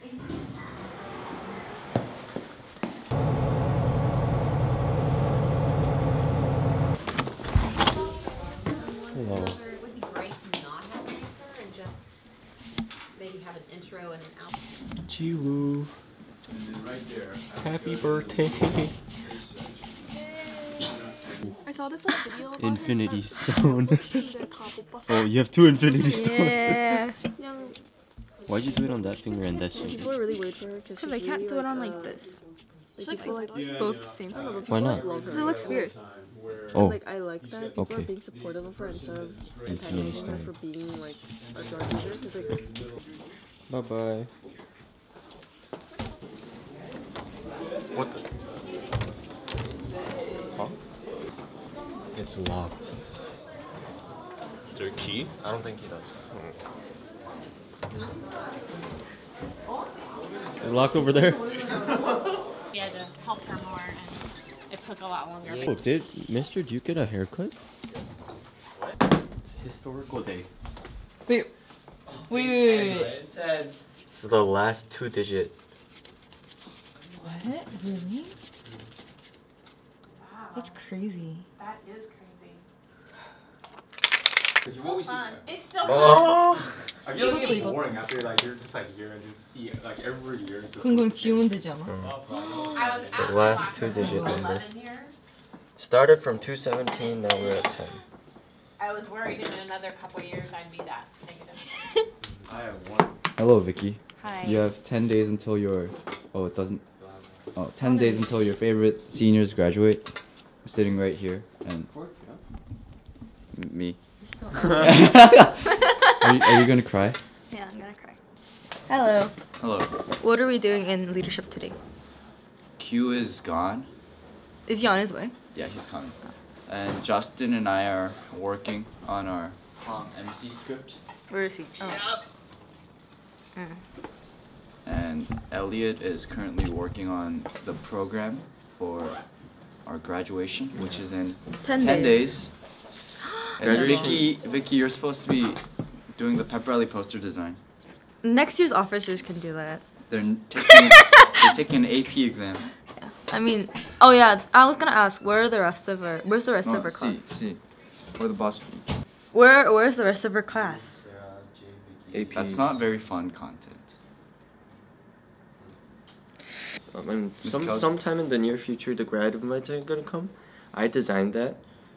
Hello. It would be great to not have an anchor and just maybe have an intro and an outro. Jiwoo. And then right there. Happy birthday. I saw this like video about Infinity Stone. Oh, you have two Infinity Stones. Yeah. Why'd you do it on that finger and that shit? People are really weird for her because I can't do it on like this. She likes both the same. Why not? Because it looks weird. Oh. Like, I like that people are being supportive of her instead of antagonizing her for being like a drug user. Bye bye. What the? Huh? It's locked. Is there a key? I don't think he does. They're locked over there. We had to help her more and it took a lot longer. Oh, did Mr. Duke get a haircut? What? It's a historical day. Wait. It's so the last two digit. What? Really? Wow. That's crazy. That is crazy. It's so fun. It's so fun. I feel like it's boring after like you're just like here and just see it like every year. Just the last two-digit number. Started from 217, now we're at 10. I was worried in another couple years I'd be that negative. I have one. Hello, Vicky. Hi. You have 10 days until your. Oh, it doesn't. Oh, 10 days until your favorite seniors graduate. We're sitting right here and. Me. You're so are you gonna cry? Yeah, I'm gonna cry. Hello. Hello. What are we doing in leadership today? Q is gone. Is he on his way? Yeah, he's coming. Oh. And Justin and I are working on our MC script. Where is he? Oh. Yep. And Elliot is currently working on the program for our graduation, which is in 10 days. And Vicky, you're supposed to be doing the pep rally poster design. Next year's officers can do that. They're taking an AP exam. Yeah. I mean, oh yeah, I was gonna ask, where's the rest of our class? We're the boss. Where's the rest of our class? AP. That's not very fun content. And sometime in the near future, the grad invites are gonna come. I designed that,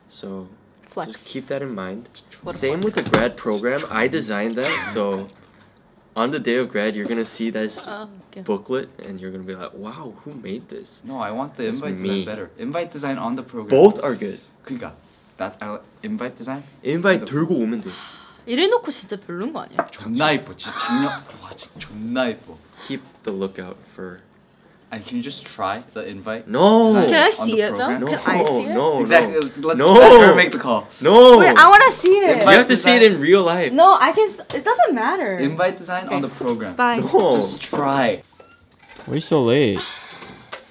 so. Flex. Just keep that in mind. Same with the grad program. I designed that, so on the day of grad, you're gonna see this booklet, and you're gonna be like, "Wow, who made this?" No, I want the invite design better. Invite design on the program. Both are good. 그러니까 that invite design. Invite 들고 오면 돼. 이래놓고 진짜 별론 거 아니야? 존나 예뻐, 진짜 작년. 와, 진짜 존나 예뻐. Keep the lookout for. And can you just try the invite? No! Can I see it though? No, can I see it? No, exactly. Let her make the call. No! Wait, I want to see it! Invite you have design. To see it in real life. No, I can. It doesn't matter. Invite design on the program. Bye. No. Just try. Why are you so late?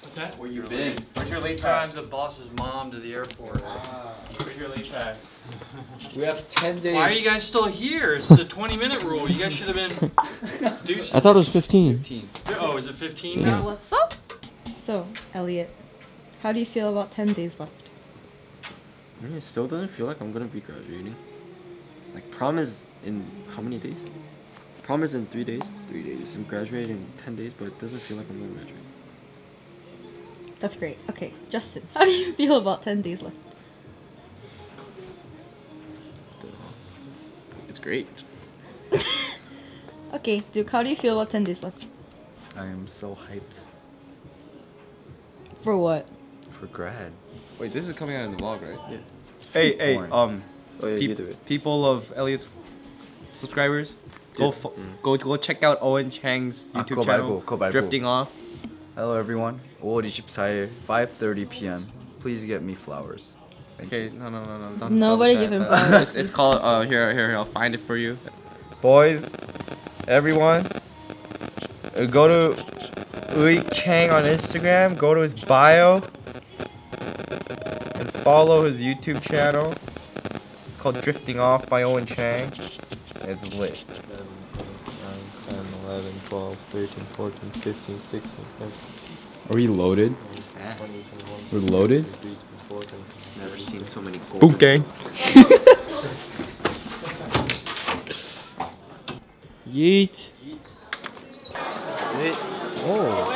What's that? Where you been? Where's your late time's the boss's mom to the airport. Where's your late time? We have 10 days. Why are you guys still here? It's the 20-minute rule. You guys should have been... I thought it was 15. Oh, is it 15 now? What's up? So, Elliot, how do you feel about 10 days left? I mean, it still doesn't feel like I'm going to be graduating. Like, prom is in how many days? Prom is in 3 days. 3 days. I'm graduating in 10 days, but it doesn't feel like I'm going to graduate. That's great. Okay, Justin, how do you feel about 10 days left? It's great. Okay, Duke, how do you feel about 10 days left? I am so hyped. For what? For grad. Wait, this is coming out in the vlog, right? Yeah. Hey, boring. Oh, yeah, you do it. People of Elliot's subscribers, go check out Owen Chang's YouTube channel, Drifting Off. Hello everyone. 5:30 p.m. Please get me flowers. Okay, no. Don't, nobody give him flowers. It's called, here, I'll find it for you. Boys, everyone, go to Owen Chang on Instagram, go to his bio, and follow his YouTube channel. It's called Drifting Off by Owen Chang. It's lit. 7, 8, 9, 10, 11. 12, 13, 14, 15, 16, 17. Are we loaded? Eh? We're loaded? Never seen so many gold. Boot gang. Yeet. Wait. Oh.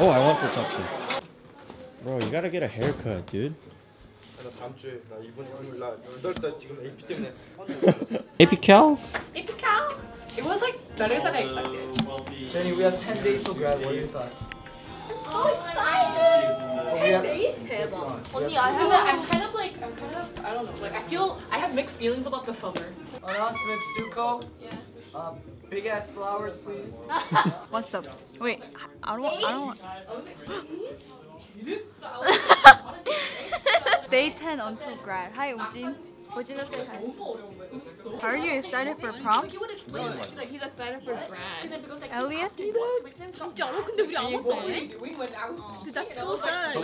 Oh, I want this option. Bro, you gotta get a haircut, dude. AP Cal? AP Cal? It was like better than I expected. Jenny, we have 10 days to grad. What are your thoughts? I'm so excited! 10 days? Only I have. I'm kind of, I don't know, like I have mixed feelings about the summer. Announcement, Stuco? Yes. Big ass flowers, please. What's up? Wait, I don't want. Day 10 until grad. Hi, Ujin. Ujin, say hi. Are you excited for prom? Like, he would explain it. Like, he's excited for grad. Elliot? That's so sad.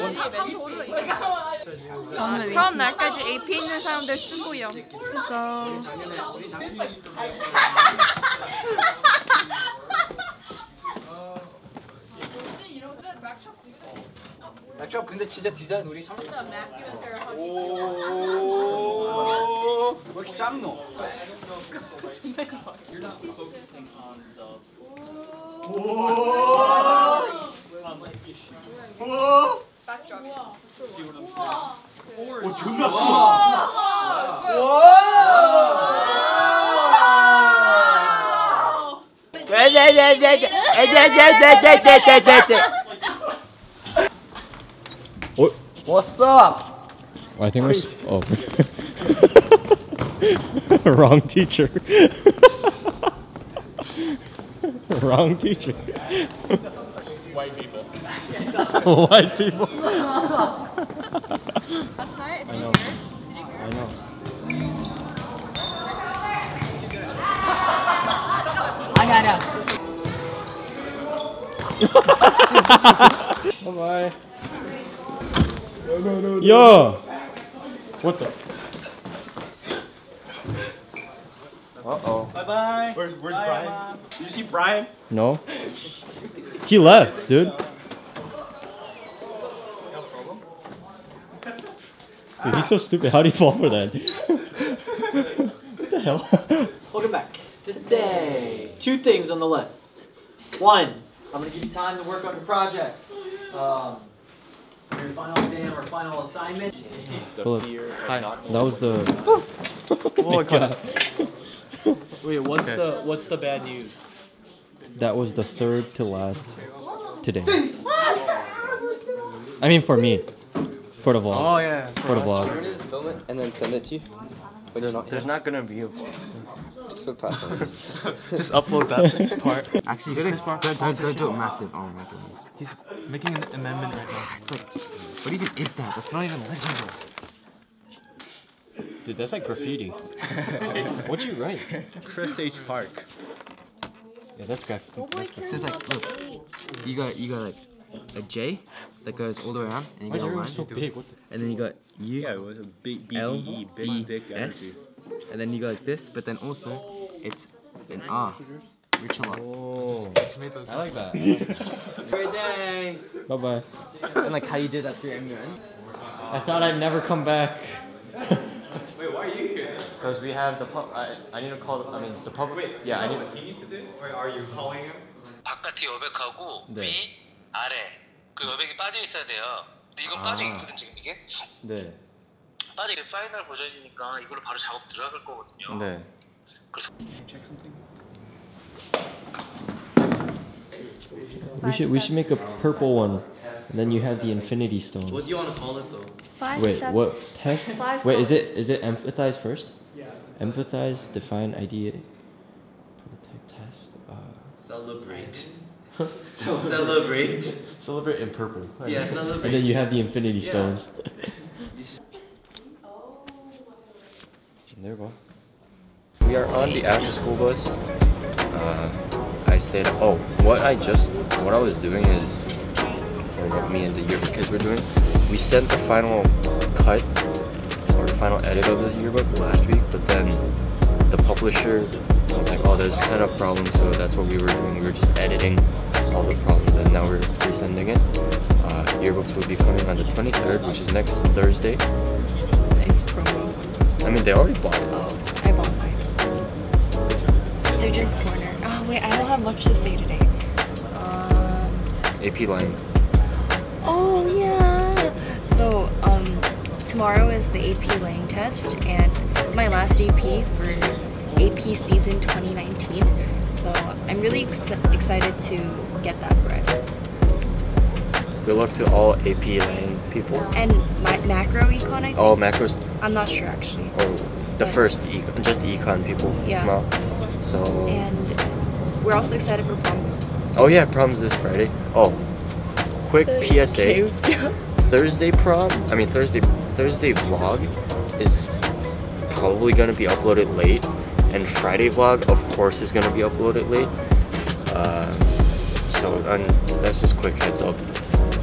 Prom 날까지 AP 있는 사람들 수고요. 수고. 맥주업 근데 진짜 디자인 우리 상. 오. 왜 이렇게 작노? 오. 존나 와. What's up? Well, I think we're. Oh. Wrong teacher. Wrong teacher. White people. White people. Last night, I know. I know. I got it. Bye bye. No. Yo! What the? Uh-oh. Bye-bye. Where's Brian? Mom. Did you see Brian? No. He left, dude. Dude, he's so stupid. How do you fall for that? What the hell? Welcome back. Today, two things on the list. One, I'm going to give you time to work on your projects. Your final exam or final assignment. The fear of not that was the. Oh my god. Wait, what's the bad news? That was the third to last today. I mean for me, for the vlog. Oh yeah. For the vlog. We're gonna film it and then send it to you. But there's not gonna be a vlog. So. Just so pass on this. Just upload that part. Actually, don't massive. Oh my god. He's making an amendment right now. It's like, what even is that? That's not even legible. Dude, that's like graffiti. What'd you write? Chris H. Park. Yeah, that's graffiti. It says like, look, you got like a J that goes all the way around, and you got a line. So big? What the? And then you got U. Yeah, it was a big B-E, big dick S. And then you go like this, but then also it's an R. Oh, I like that. Great day. Bye bye. And like how you did that through MUN. I thought I'd never come back. Wait, why are you here? Because we have the pub. I need to call. I mean, the public. Wait, yeah, I need. He needs to do this. Wait, are you calling him? 바깥에 여백하고 위 아래 그 여백이 빠져 있어야 돼요. 근데 이거 빠져 있거든 지금 이게. 네. 빠져 있는 파이널 버전이니까 이걸로 바로 작업 들어갈 거거든요. 네. 그래서. Check something. We should make a purple one, and then you have the infinity stone. What do you want to call it though? Wait, is it empathize first? Yeah. Empathize, define, idea, prototype, test. Celebrate. Celebrate in purple. Yeah, celebrate. And then you have the infinity stones. There we go. We are on the after school bus. I stayed. Oh, what I was doing is, or what me and the yearbook kids were doing, we sent the final cut or the final edit of the yearbook last week, but then the publisher I was like, oh, there's kind of problems, so that's what we were doing. We were just editing all the problems, and now we're resending it. Yearbooks will be coming on the 23rd, which is next Thursday. Nice promo. I mean, they already bought it. So. I bought mine. Surgeon's Corner. Oh wait, I don't have much to say today. AP Lang. Oh yeah. So tomorrow is the AP Lang test, and it's my last AP for AP season 2019, so I'm really excited to get that bread. Good luck to all AP Lang people. And macro econ, I think. Oh, macros. I'm not sure actually. Oh, the first econ, just econ people. Yeah. Wow. So. And we're also excited for prom. Oh yeah, prom's this Friday. Oh, quick PSA. Thursday prom. I mean Thursday vlog is probably gonna be uploaded late. And Friday vlog, of course, is gonna be uploaded late. So that's just quick heads up.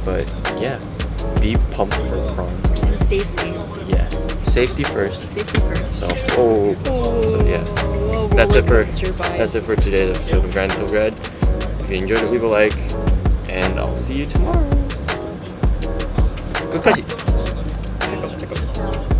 But yeah, be pumped for prom. And stay safe. Yeah, safety first. Safety first. So so yeah, that's it for today's episode of Grinding til Grad. If you enjoyed it, leave a like, and I'll see you tomorrow. Good catchy.